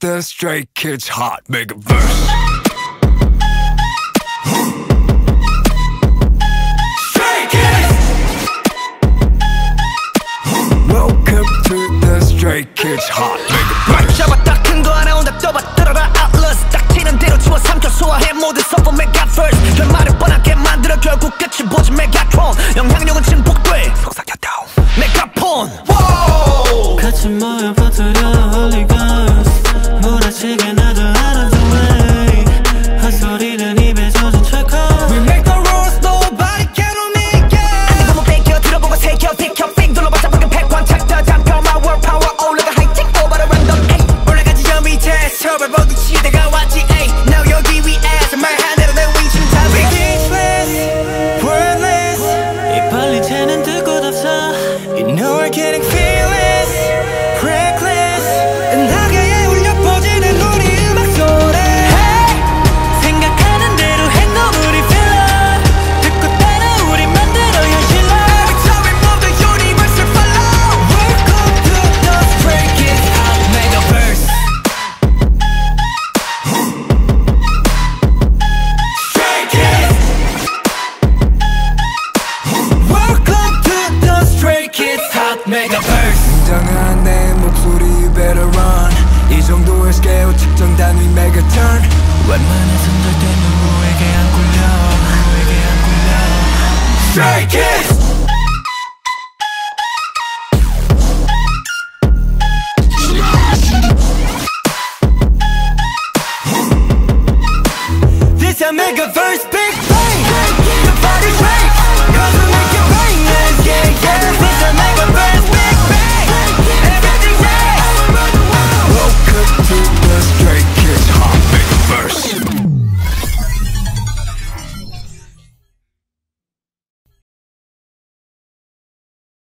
Get the Stray Kids hot, Megaverse. Stray Kids hot. 맞잡았다 큰거 하나 온다 떠봐 떨어라 Atlas 딱 튀는 대로 집어 삼켜 소화해 모든 서버 Megaverse 결말을 뻔하게 만들어 결국 끝이 보지 Megatron 영향력은 증폭돼 속삭였다 Megaphone Wow 같이 모여 퍼뜨려 Holy Ghost 몰아치게 나도 out of the way 헛소리는 입에 젖은 척 We make the rules nobody can make it 아니 너무 뺏겨 들어보고 새겨 비켜 빙 둘러봤자 방금 패권 착다 잠깐 my world power Megaverse 웅장한 내 목소리 you better run 이 정도의 스케일 측정 단위 Megaturn 웬만한 손들 때 누구에게 안 굴려 누구에게 안 굴려 Stray Kids This a Megaverse big